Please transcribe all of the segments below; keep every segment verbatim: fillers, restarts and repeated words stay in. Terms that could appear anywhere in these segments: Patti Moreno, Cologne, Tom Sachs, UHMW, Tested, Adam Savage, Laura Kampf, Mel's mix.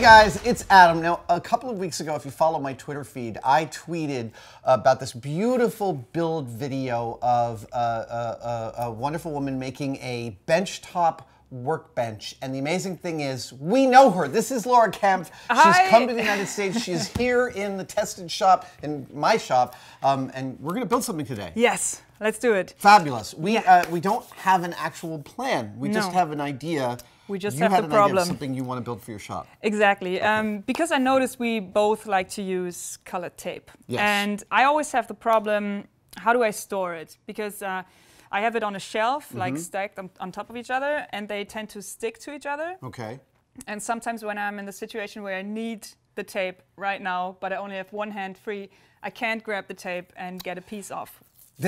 Hey guys, it's Adam. Now, a couple of weeks ago, if you follow my Twitter feed, I tweeted about this beautiful build video of uh, a, a, a wonderful woman making a benchtop workbench. And the amazing thing is, we know her. This is Laura Kampf. Hi. She's come to the United States. She's here in the Tested shop, in my shop, um, and we're going to build something today. Yes. Let's do it. Fabulous. We yeah. uh, we don't have an actual plan. We no. just have an idea. We just you have had the an problem. Idea of something you want to build for your shop. Exactly. Okay. Um, because I noticed we both like to use colored tape. Yes. And I always have the problem, how do I store it? Because uh, I have it on a shelf, mm-hmm. like stacked on, on top of each other, and they tend to stick to each other. Okay. And sometimes when I'm in the situation where I need the tape right now, but I only have one hand free, I can't grab the tape and get a piece off.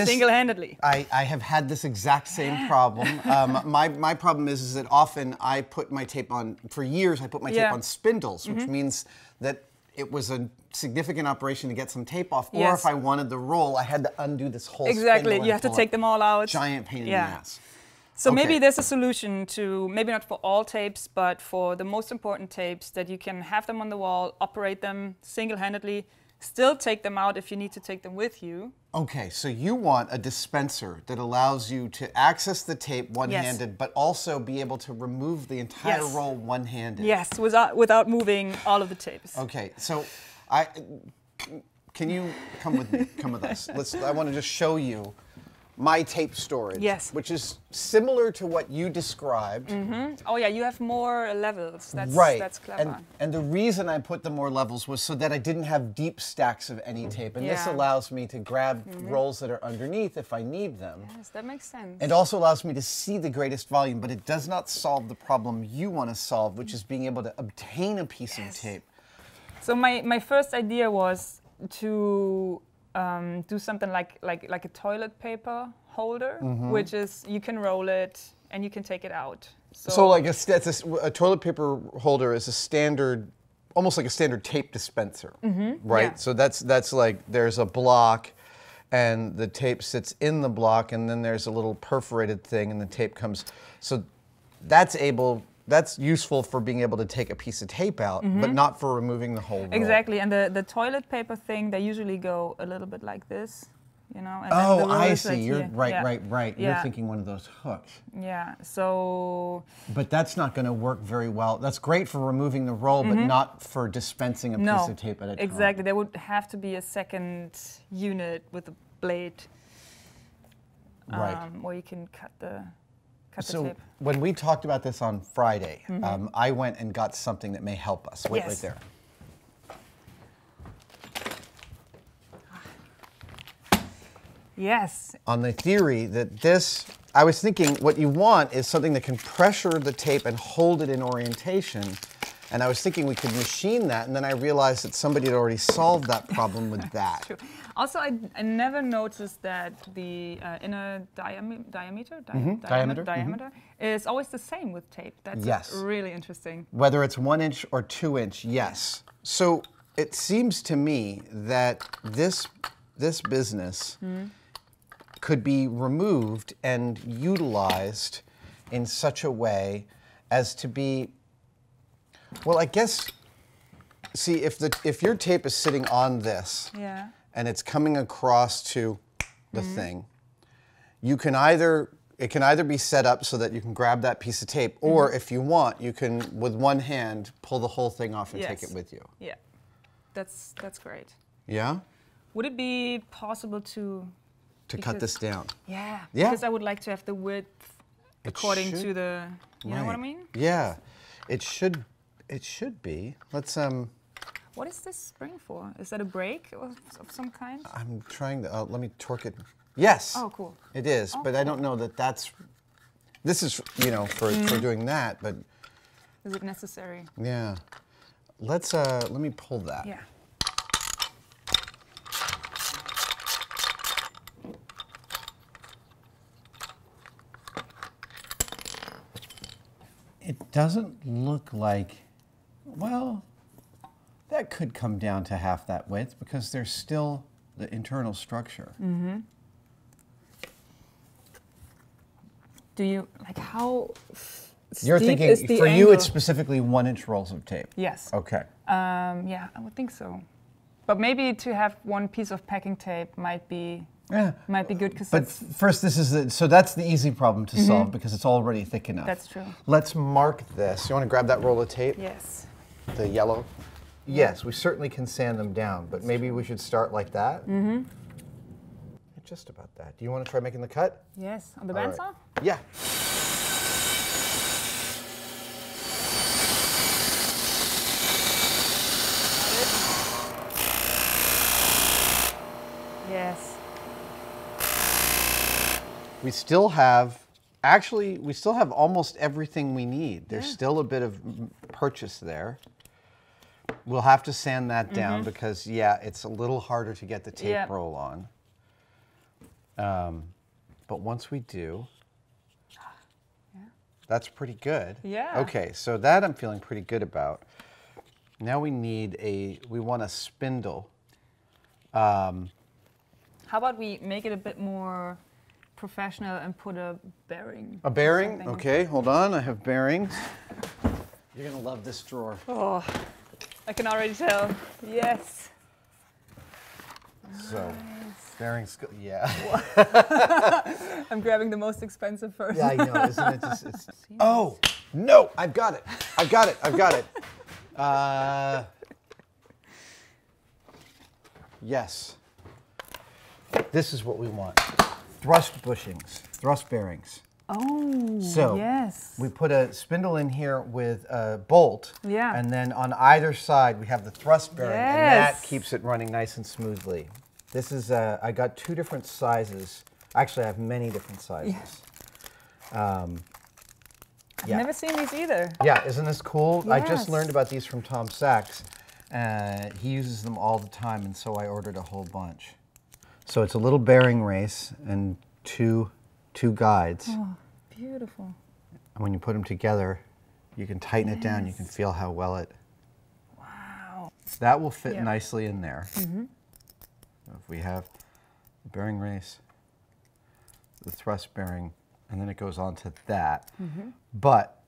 Single-handedly. I, I have had this exact same yeah. problem. Um, my, my problem is, is that often I put my tape on, for years I put my yeah. tape on spindles, mm-hmm. which means that it was a significant operation to get some tape off. Yes. Or if I wanted the roll, I had to undo this whole exactly. spindle. You have to take them all out. Giant pain yeah. in the ass. So okay. maybe there's a solution to, maybe not for all tapes, but for the most important tapes, that you can have them on the wall, operate them single-handedly, still take them out if you need to take them with you. Okay, so you want a dispenser that allows you to access the tape one-handed, yes. but also be able to remove the entire yes. roll one-handed. Yes, without, without moving all of the tapes. Okay, so I, can you come with me, come with us? Let's, I want to just show you my tape storage, yes. which is similar to what you described. Mm-hmm. Oh yeah, you have more levels, that's, right. that's clever. And, and the reason I put the more levels was so that I didn't have deep stacks of any tape, and yeah. this allows me to grab mm-hmm. rolls that are underneath if I need them. Yes, that makes sense. It also allows me to see the greatest volume, but it does not solve the problem you want to solve, which is being able to obtain a piece yes. of tape. So my, my first idea was to Um, do something like, like, like a toilet paper holder, mm-hmm. which is, you can roll it and you can take it out. So, so like a, that's a, a toilet paper holder is a standard, almost like a standard tape dispenser, mm-hmm. right? Yeah. So that's, that's like, there's a block and the tape sits in the block, and then there's a little perforated thing and the tape comes. So that's able, that's useful for being able to take a piece of tape out, mm-hmm. but not for removing the whole roll. Exactly, and the, the toilet paper thing, they usually go a little bit like this, you know? And oh, the I see, like you're here. right, yeah. right, right. Yeah. You're thinking one of those hooks. Yeah, so... But that's not gonna work very well. That's great for removing the roll, mm-hmm. but not for dispensing a no, piece of tape at a time. Exactly, there would have to be a second unit with a blade right. um, where you can cut the... So when we talked about this on Friday, mm-hmm. um, I went and got something that may help us. Wait yes. right there. Yes. On the theory that this, I was thinking what you want is something that can pressure the tape and hold it in orientation. And I was thinking we could machine that, and then I realized that somebody had already solved that problem with that. True. Also, I, I never noticed that the uh, inner diam diameter, di mm-hmm. diameter, diameter, diameter mm-hmm. is always the same with tape. That's yes. really interesting. Whether it's one inch or two inch, yes. So it seems to me that this, this business mm-hmm. could be removed and utilized in such a way as to be Well, I guess, see, if the if your tape is sitting on this yeah. and it's coming across to the mm-hmm. thing, you can either, it can either be set up so that you can grab that piece of tape, mm-hmm. or if you want, you can, with one hand, pull the whole thing off and yes. take it with you. Yeah, that's, that's great. Yeah? Would it be possible to... To because, cut this down? Yeah, yeah, because I would like to have the width it according should, to the, you right. know what I mean? Yeah, it should It should be. Let's um. What is this spring for? Is that a brake of, of some kind? I'm trying to. Uh, let me torque it. Yes. Oh, cool. It is, oh, but cool. I don't know that that's. This is, you know, for mm. for doing that, but. Is it necessary? Yeah. Let's uh. Let me pull that. Yeah. It doesn't look like. Well, that could come down to half that width because there's still the internal structure. Mm-hmm. Do you, like how You're steep thinking, is the for angle. you, it's specifically one-inch rolls of tape? Yes. Okay. Um, yeah, I would think so. But maybe to have one piece of packing tape might be yeah. might be good. Cause but first, this is the, so that's the easy problem to mm-hmm. solve because it's already thick enough. That's true. Let's mark this. You want to grab that roll of tape? Yes. The yellow? Yes, we certainly can sand them down, but maybe we should start like that. Mm-hmm. Just about that. Do you want to try making the cut? Yes, on the bandsaw? Right. Yeah. Yes. We still have, actually, we still have almost everything we need. There's yeah. still a bit of purchase there. We'll have to sand that down mm-hmm. because, yeah, it's a little harder to get the tape yep. roll on. Um, but once we do, yeah. that's pretty good. Yeah. Okay, so that I'm feeling pretty good about. Now we need a, we want a spindle. Um, How about we make it a bit more professional and put a bearing? A bearing? Okay, hold on, I have bearings. You're gonna love this drawer. Oh, I can already tell, yes. So, nice. bearings, yeah. I'm grabbing the most expensive first. Yeah, I know, isn't it just, it's, oh, no, I've got it, I've got it, I've got it. Uh, yes, this is what we want. Thrust bushings, thrust bearings. Oh, so yes. So we put a spindle in here with a bolt, yeah. and then on either side we have the thrust bearing, yes. and that keeps it running nice and smoothly. This is, uh, I got two different sizes. Actually, I have many different sizes. Yeah. Um, yeah. I've never seen these either. Yeah, isn't this cool? Yes. I just learned about these from Tom Sachs. Uh, he uses them all the time, and so I ordered a whole bunch. So it's a little bearing race and two Two guides. Oh, beautiful. And when you put them together, you can tighten nice. it down. You can feel how well it. Wow. That will fit yeah. nicely in there. Mm-hmm. So if we have the bearing race, the thrust bearing, and then it goes on to that. Mm-hmm. But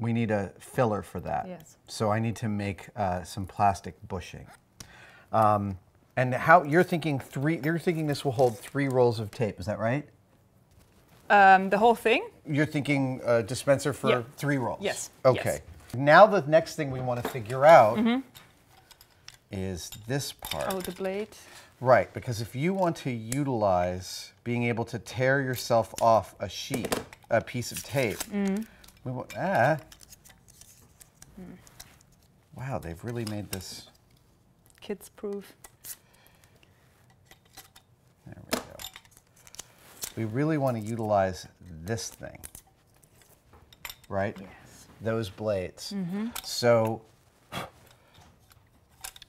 we need a filler for that. Yes. So I need to make uh, some plastic bushing. Um, and how you're thinking three? You're thinking this will hold three rolls of tape. Is that right? Um, the whole thing? You're thinking a dispenser for yeah. three rolls? Yes. Okay. Yes. Now the next thing we want to figure out mm-hmm. is this part. Oh, the blade. Right, because if you want to utilize being able to tear yourself off a sheet, a piece of tape, mm-hmm. we want, ah. Mm. Wow, they've really made this. Kids proof. There we go. We really want to utilize this thing, right? Yes. Those blades. Mm-hmm. So,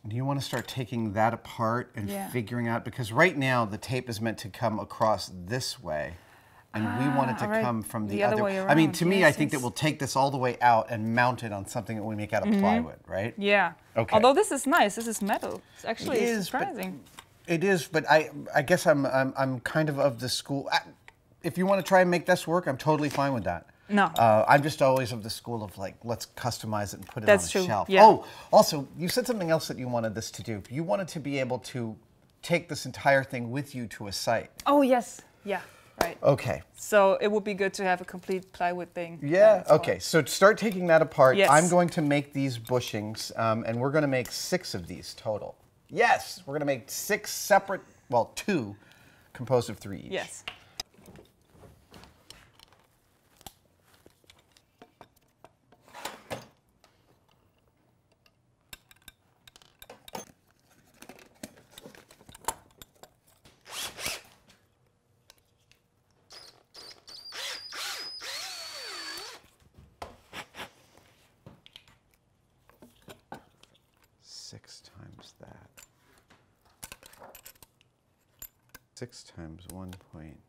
do you want to start taking that apart and yeah. figuring out, because right now the tape is meant to come across this way, and ah, we want it to right. come from the, the other, other way around. I mean, to yes, me, I think that we'll take this all the way out and mount it on something that we make out of mm-hmm. plywood, right? Yeah. Okay. Although this is nice, this is metal. It's actually it is, surprising. It is, but I I guess I'm I'm, I'm kind of of the school. I, if you want to try and make this work, I'm totally fine with that. No, uh, I'm just always of the school of like let's customize it and put it That's on a true. shelf. Yeah. Oh, also you said something else that you wanted this to do. You wanted to be able to take this entire thing with you to a site. Oh yes, yeah, right. Okay. So it would be good to have a complete plywood thing. Yeah. Okay. Well. So start taking that apart. Yes. I'm going to make these bushings, um, and we're going to make six of these total. Yes, we're gonna make six separate, well, two, composed of three each. Yes. Six times that. Six times one point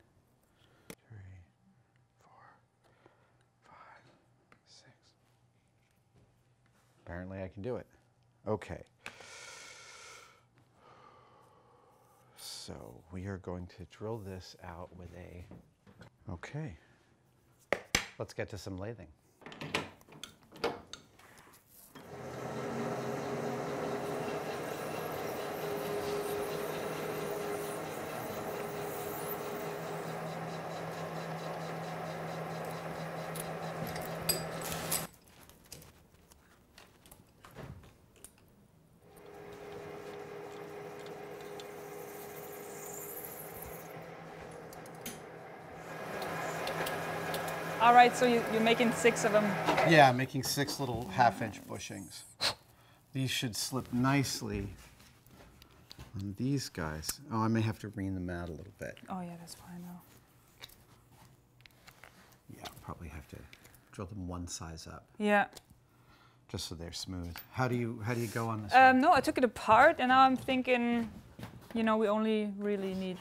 three, four, five, six. Apparently I can do it. Okay. So we are going to drill this out with a, okay. Let's get to some lathing. All right, so you, you're making six of them. Yeah, making six little half-inch bushings. These should slip nicely on these guys. Oh, I may have to ream them out a little bit. Oh, yeah, that's fine, though. Yeah, I'll probably have to drill them one size up. Yeah. Just so they're smooth. How do you, how do you go on this um, one? No, I took it apart, and now I'm thinking, you know, we only really need,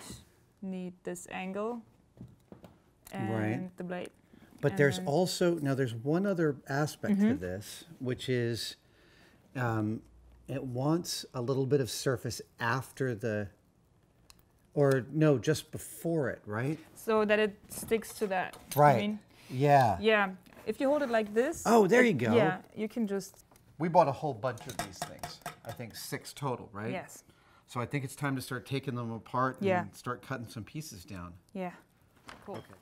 need this angle and right. the blade. But and there's also, now there's one other aspect mm-hmm. to this, which is um, it wants a little bit of surface after the, or no, just before it, right? So that it sticks to that. Right, I mean, yeah. Yeah. If you hold it like this. Oh, there you go. Yeah, you can just. We bought a whole bunch of these things. I think six total, right? Yes. So I think it's time to start taking them apart and yeah. start cutting some pieces down. Yeah. Cool. Okay.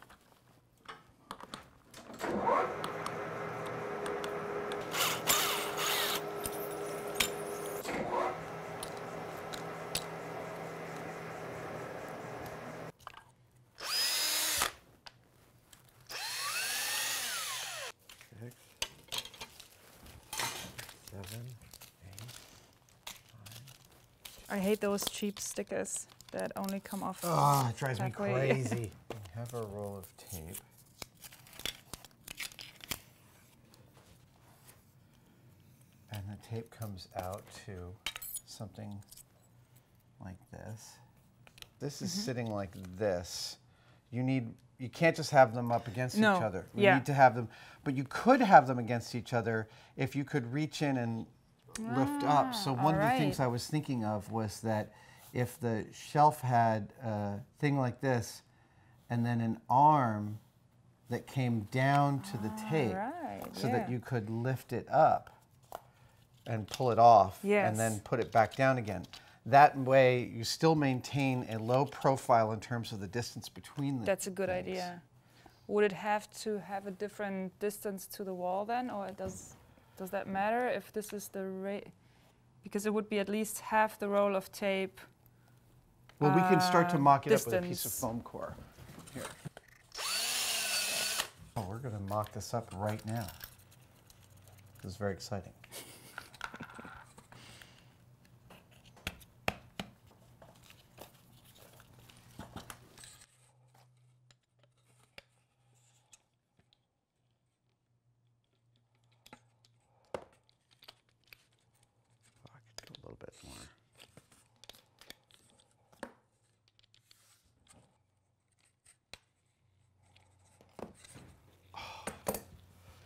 I hate those cheap stickers that only come off. Ah, oh, it drives me crazy. We have a roll of tape. And the tape comes out to something like this. This is mm-hmm. sitting like this. You need, you can't just have them up against no. each other. You yeah. need to have them, but you could have them against each other if you could reach in and lift ah, up. So one right. of the things I was thinking of was that if the shelf had a thing like this and then an arm that came down to the ah, tape right. so yeah. that you could lift it up and pull it off yes. and then put it back down again. That way you still maintain a low profile in terms of the distance between the That's a good things. Idea. Would it have to have a different distance to the wall then, or it does Does that matter if this is the rate? Because it would be at least half the roll of tape. Well, uh, we can start to mock it distance. Up with a piece of foam core. Here. Oh, we're going to mock this up right now. This is very exciting.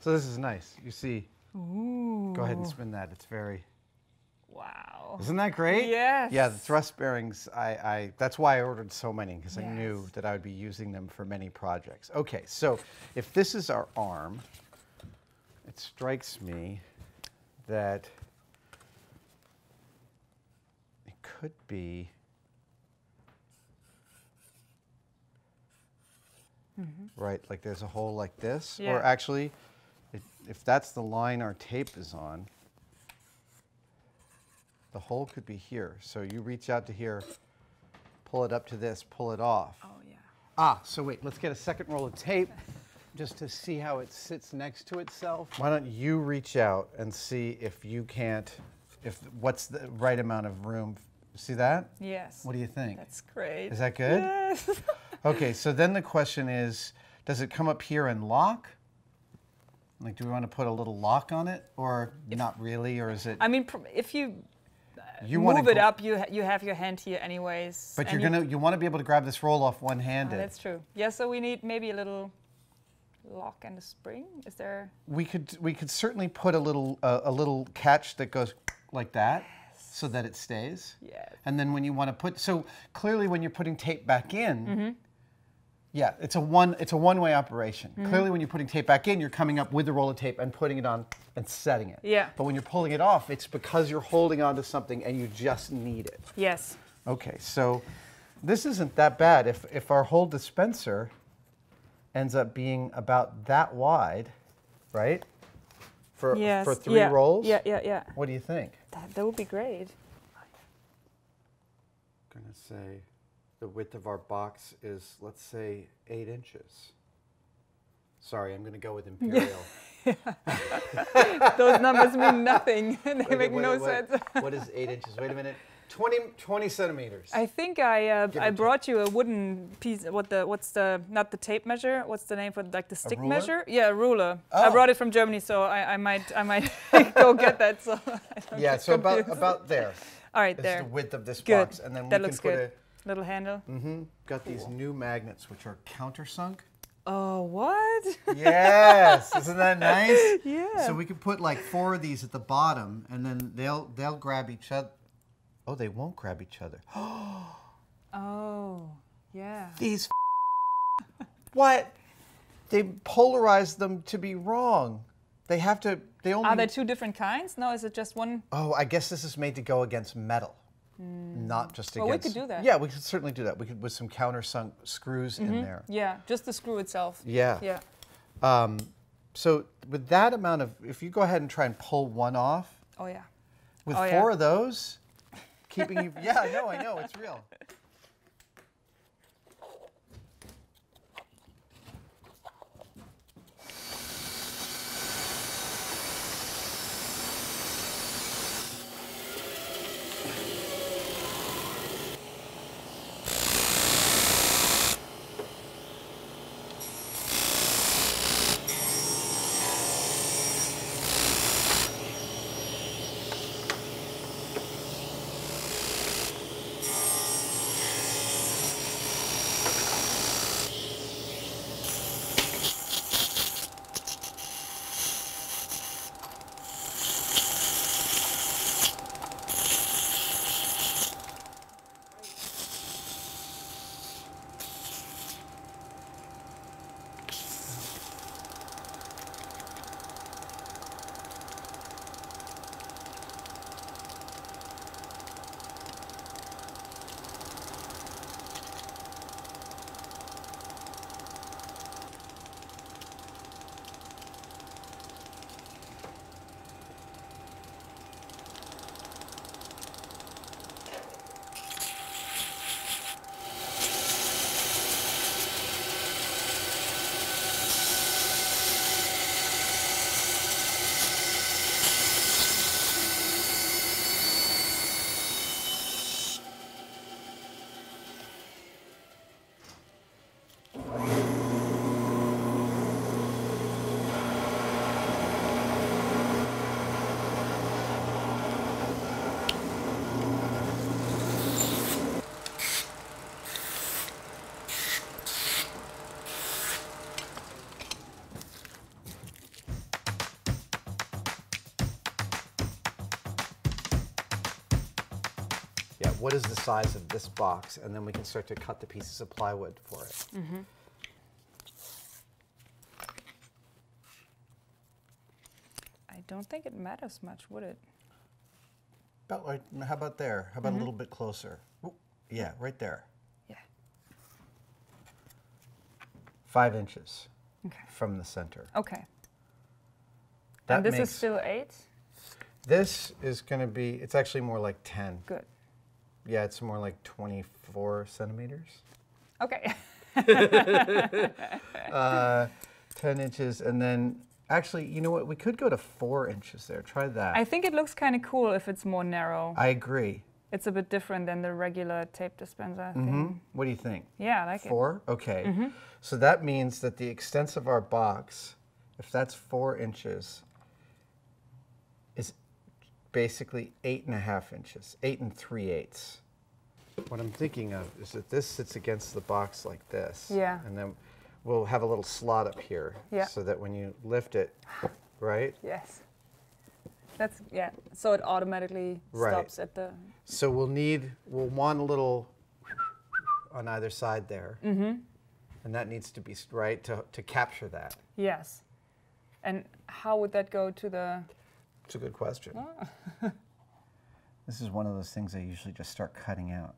So this is nice. You see, Ooh. Go ahead and spin that. It's very. Wow. Isn't that great? Yes. Yeah, the thrust bearings, I, I that's why I ordered so many, because yes. I knew that I would be using them for many projects. Okay, so if this is our arm, it strikes me that it could be mm-hmm. right, like there's a hole like this, yeah. or actually, It, if that's the line our tape is on, the hole could be here. So you reach out to here, pull it up to this, pull it off. Oh, yeah. Ah, so wait, let's get a second roll of tape just to see how it sits next to itself. Why don't you reach out and see if you can't, if what's the right amount of room. See that? Yes. What do you think? That's great. Is that good? Yes. Okay, so then the question is, does it come up here and lock? Like, do we want to put a little lock on it, or if, not really, or is it? I mean, pr if you, uh, you move it up, you ha you have your hand here anyways. But you're gonna you, you want to be able to grab this roll off one-handed. Oh, that's true. Yeah, so we need maybe a little lock and a spring. Is there? We could we could certainly put a little uh, a little catch that goes like that, yes. so that it stays. Yes. And then when you want to put, so clearly when you're putting tape back in. Mm-hmm. Yeah, it's a one it's a one-way operation. Mm-hmm. Clearly when you're putting tape back in, you're coming up with the roll of tape and putting it on and setting it. Yeah. But when you're pulling it off, it's because you're holding on to something and you just need it. Yes. Okay, so this isn't that bad. If if our whole dispenser ends up being about that wide, right? For yes. for three yeah. rolls? Yeah, yeah, yeah. What do you think? That that would be great. I'm gonna say the width of our box is, let's say, eight inches. Sorry, I'm going to go with Imperial. Those numbers mean nothing. They wait, make wait, no wait, sense. What, what is eight inches? Wait a minute. twenty, twenty centimeters. I think I uh, I brought you a wooden piece. What the what's the not the tape measure? What's the name for like the stick measure? Yeah, a ruler. Oh. I brought it from Germany, so I, I might I might go get that. So yeah, so confused. about about there. All right, it's there. The width of this good. box, and then that we looks can put good. a little handle. Mm-hmm. Got cool. these new magnets which are countersunk. Oh, what? Yes, isn't that nice? Yeah. So we can put like four of these at the bottom, and then they'll they'll grab each other. Oh, they won't grab each other. Oh, yeah. These f what? They polarized them to be wrong. They have to, they only... Are there two different kinds? No, is it just one? Oh, I guess this is made to go against metal, mm. not just well, against... Well, we could do that. Yeah, we could certainly do that. We could, with some countersunk screws mm-hmm. in there. Yeah, just the screw itself. Yeah. Yeah. Um, so with that amount of, if you go ahead and try and pull one off. Oh, yeah. With oh, four yeah. of those... Keeping you, yeah, I know, I know, it's real. What is the size of this box? And then we can start to cut the pieces of plywood for it. Mm-hmm. I don't think it matters much, would it? About right, how about there? How about mm-hmm. a little bit closer? Ooh, yeah, right there. Yeah. Five inches okay. from the center. Okay. That and this makes, is still eight? This is gonna be, it's actually more like ten. Good. Yeah, it's more like twenty-four centimeters. Okay. uh, ten inches, and then actually, you know what? We could go to four inches there. Try that. I think it looks kind of cool if it's more narrow. I agree. It's a bit different than the regular tape dispenser thing. Mm-hmm. What do you think? Yeah, I like four? It. Four? Okay. Mm-hmm. So that means that the extent of our box, if that's four inches, is basically eight and a half inches, eight and three eighths. What I'm thinking of is that this sits against the box like this. Yeah. And then we'll have a little slot up here yeah. so that when you lift it, right? Yes. That's, yeah. So it automatically right. stops at the... So we'll need, we'll want a little on either side there. Mm-hmm. And that needs to be, right, to, to capture that. Yes. And how would that go to the... That's a good question. Oh. This is one of those things I usually just start cutting out.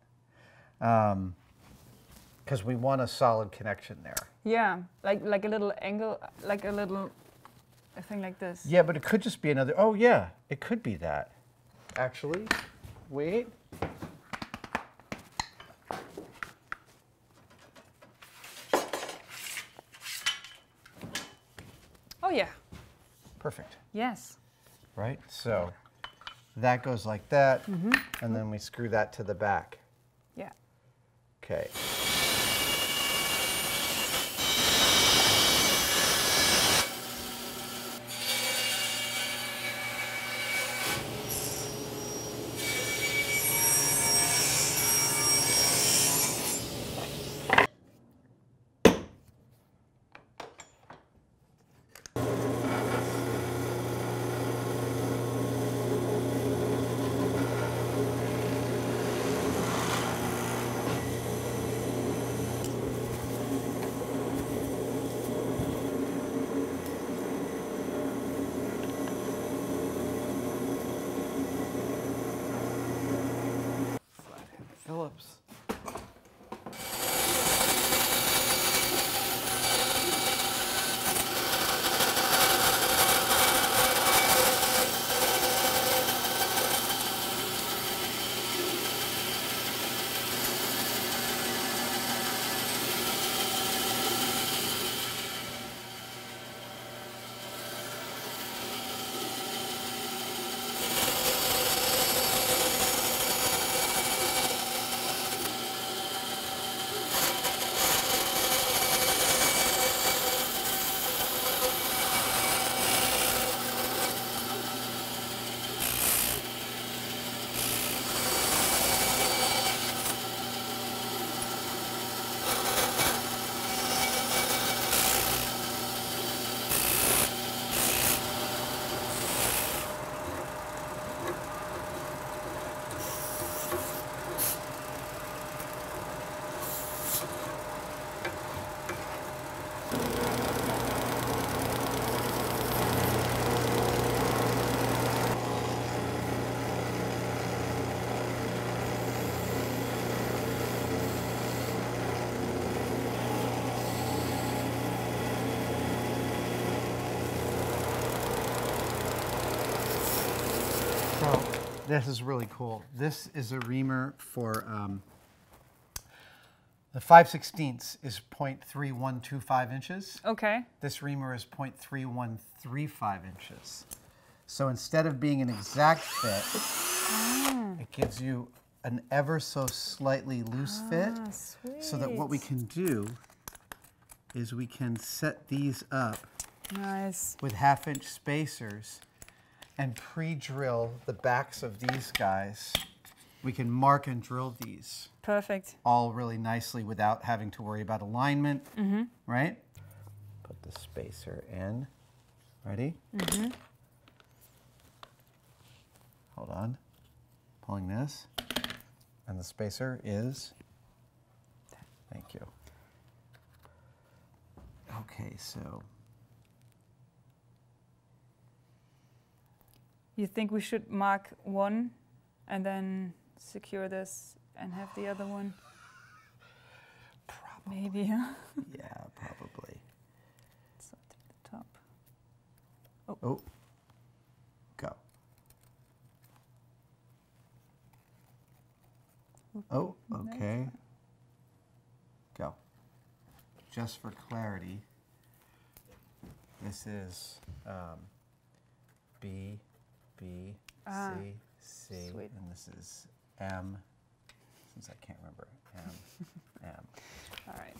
Because um, we want a solid connection there. Yeah, like like a little angle, like a little a thing like this. Yeah, but it could just be another, oh yeah, it could be that. Actually, wait. yeah. Perfect. Yes. Right? So that goes like that, mm-hmm. and then we screw that to the back. Yeah. Okay. Phillips. This is really cool. This is a reamer for um, the five sixteenths is zero point three one two five inches. Okay. This reamer is zero point three one three five inches. So instead of being an exact fit, ah. it gives you an ever so slightly loose ah, fit. Sweet. So that what we can do is we can set these up nice. With half inch spacers and pre-drill the backs of these guys. We can mark and drill these. Perfect. All really nicely without having to worry about alignment, mm-hmm. right? Put the spacer in. Ready? Mm-hmm. Hold on. Pulling this. And the spacer is... Thank you. Okay, so... You think we should mark one and then secure this and have the other one? Probably. Maybe, huh? Yeah, probably. So take the top. Oh. oh. Go. Oh, okay. Go. Just for clarity, this is um, B. B, ah, C, C, sweet. And this is M, since I can't remember, M, M. All right.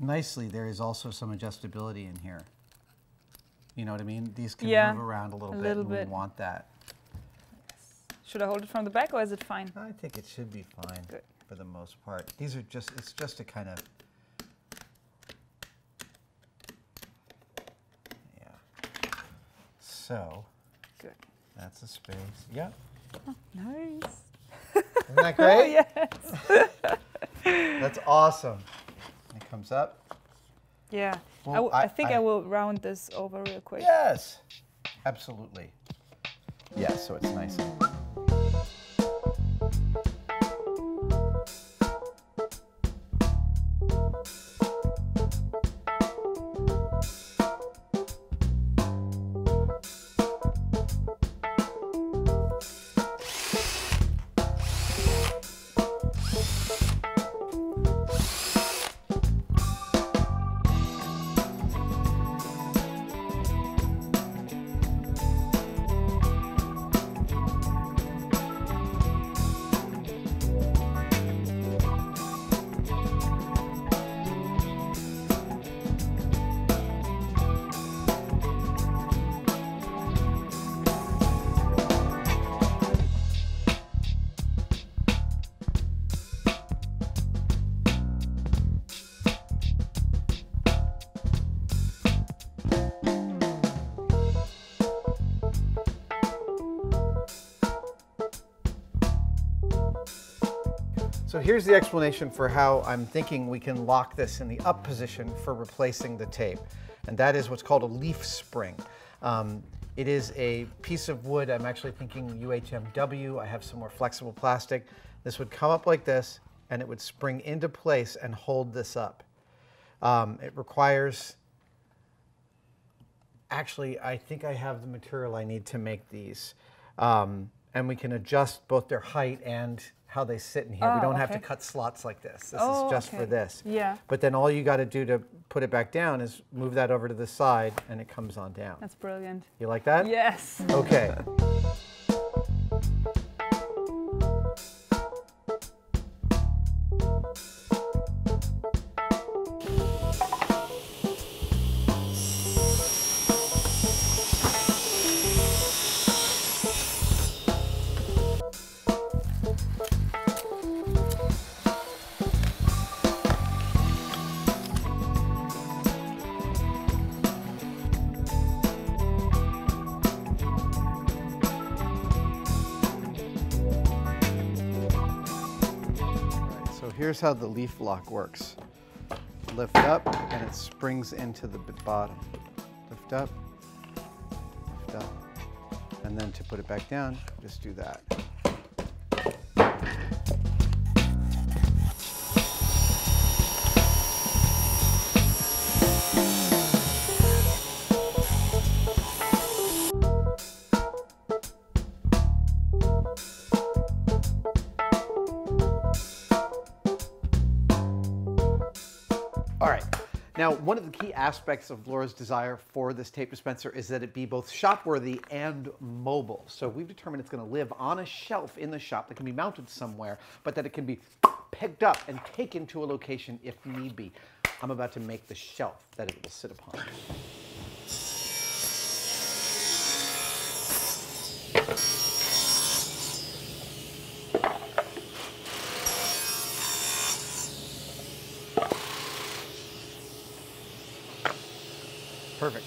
Nicely, there is also some adjustability in here. You know what I mean? These can yeah, move around a little a bit, little and bit. We want that. Should I hold it from the back, or is it fine? I think it should be fine Good. For the most part. These are just, it's just a kind of, yeah. So. Good. That's a space. Yeah. Oh, nice. Isn't that great? Oh, yes. That's awesome. It comes up. Yeah. Well, I, I think I, I will round this over real quick. Yes. Absolutely. Yes, yeah, so it's nice. So here's the explanation for how I'm thinking we can lock this in the up position for replacing the tape. And that is what's called a leaf spring. Um, it is a piece of wood. I'm actually thinking U H M W. I have some more flexible plastic. This would come up like this and it would spring into place and hold this up. Um, it requires, actually, I think I have the material I need to make these. Um, and we can adjust both their height and how they sit in here. Oh, we don't okay. have to cut slots like this. This oh, is just okay. for this. Yeah. But then all you got to do to put it back down is move that over to the side and it comes on down. That's brilliant. You like that? Yes. Okay. Here's how the leaf lock works. Lift up and it springs into the bottom. Lift up, lift up. And then to put it back down, just do that. Now, one of the key aspects of Laura's desire for this tape dispenser is that it be both shop-worthy and mobile. So we've determined it's going to live on a shelf in the shop that can be mounted somewhere, but that it can be picked up and taken to a location if need be. I'm about to make the shelf that it will sit upon. Perfect.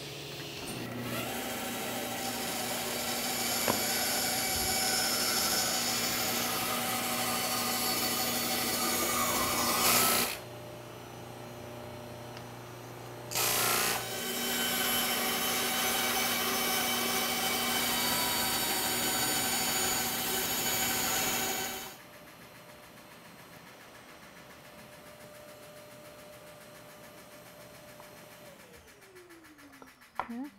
Yeah.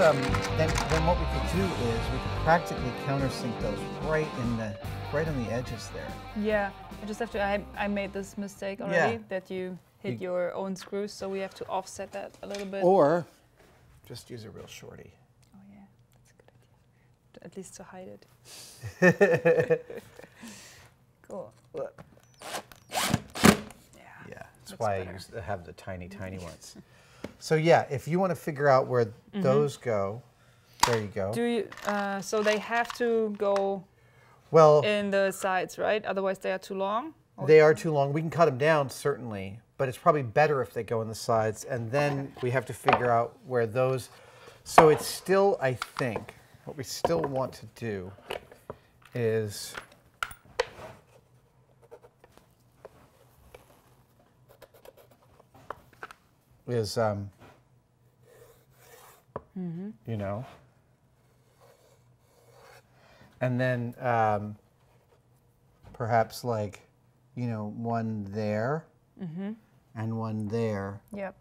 um, then, then what we could do is we could practically countersink those right in the right on the edges there. Yeah, I just have to. I I made this mistake already yeah. that you hit you, your own screws, so we have to offset that a little bit. Or just use a real shorty. Oh yeah, that's a good idea. At least to hide it. Cool. Look. That's why better. I used to have the tiny, tiny ones. So yeah, if you want to figure out where mm-hmm. those go, there you go. Do you? Uh, so they have to go well in the sides, right? Otherwise, they are too long. Or they are too long. We can cut them down certainly, but it's probably better if they go in the sides. And then we have to figure out where those. So it's still, I think, what we still want to do is. Is, um, mm-hmm. you know, and then um, perhaps like, you know, one there mm-hmm. and one there. Yep.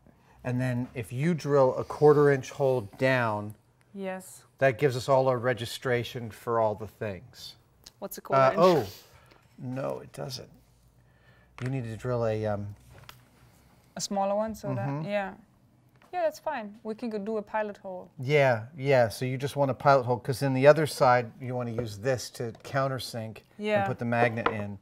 And then if you drill a quarter inch hole down, yes, that gives us all our registration for all the things. What's a quarter uh, inch? Oh, no, it doesn't. You need to drill a... Um, A smaller one, so mm-hmm. that, yeah. Yeah, that's fine. We can go do a pilot hole. Yeah, yeah, so you just want a pilot hole, because then the other side, you want to use this to countersink yeah. and put the magnet in.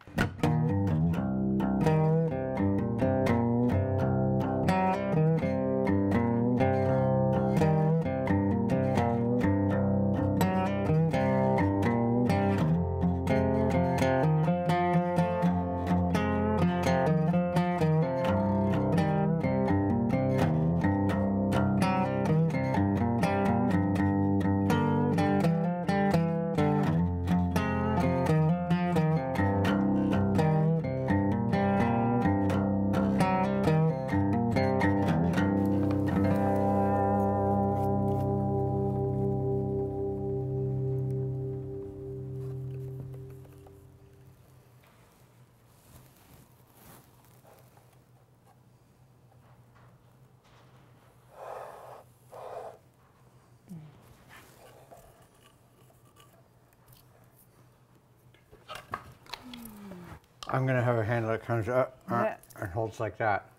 I'm going to have a handle that comes up uh, yeah. and holds like that.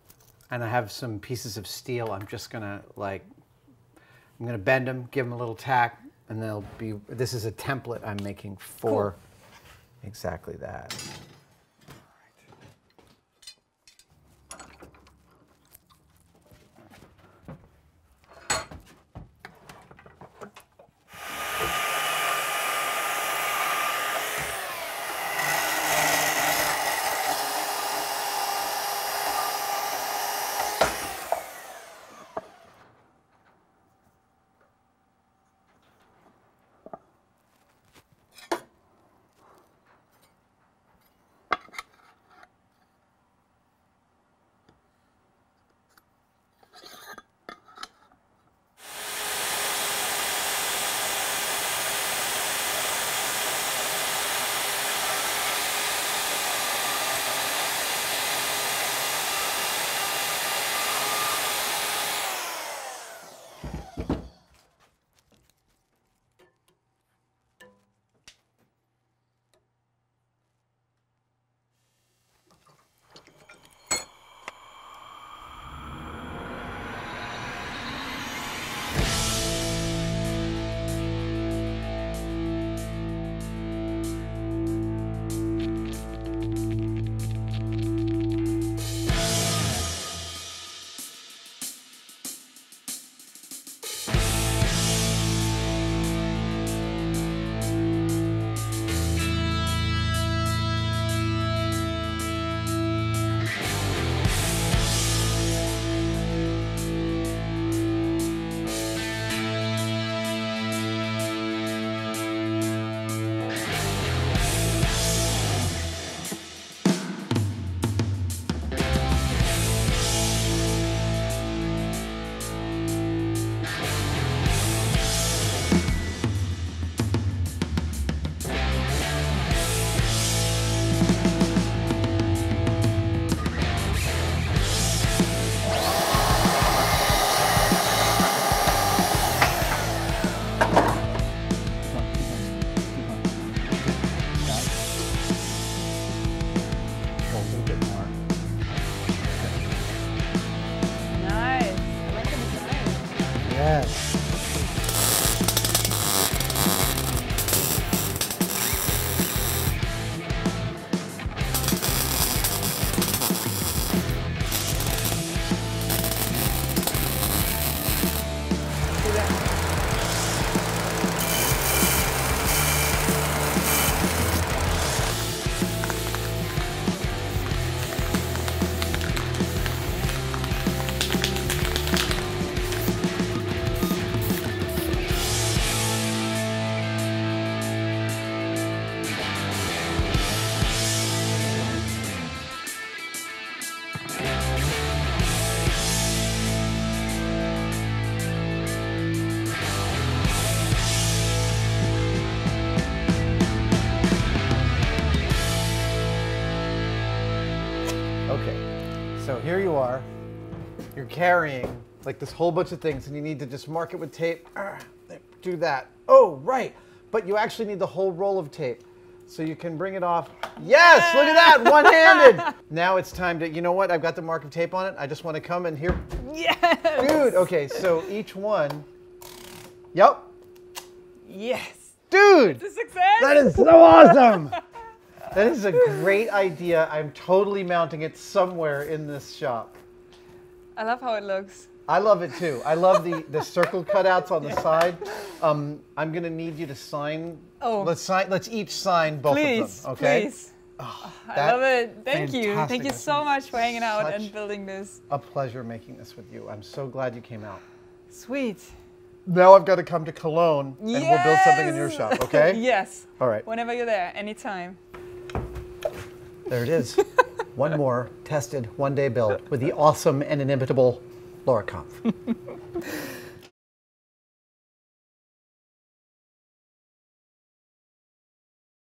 And I have some pieces of steel. I'm just going to like, I'm going to bend them, give them a little tack, and they'll be, this is a template I'm making for cool. exactly that. So here you are, you're carrying like this whole bunch of things and you need to just mark it with tape, Arr, do that. Oh, right, but you actually need the whole roll of tape so you can bring it off. Yes, look at that, one-handed. Now it's time to, you know what, I've got the mark of tape on it. I just want to come in here. Yes. Dude, okay, so each one, yep. Yes. Dude. It's a success. That is so awesome. That is a great idea. I'm totally mounting it somewhere in this shop. I love how it looks. I love it too. I love the, the circle cutouts on the yeah. side. Um, I'm gonna need you to sign. Oh, let's sign. Let's each sign both please, of them. Okay. Please. Oh, I love it. Thank fantastic. you. Thank you so much for hanging out and building this. A pleasure making this with you. I'm so glad you came out. Sweet. Now I've got to come to Cologne and yes! we'll build something in your shop. Okay. Yes. All right. Whenever you're there, anytime. There it is. One more tested, one day built with the awesome and inimitable Laura Kampf.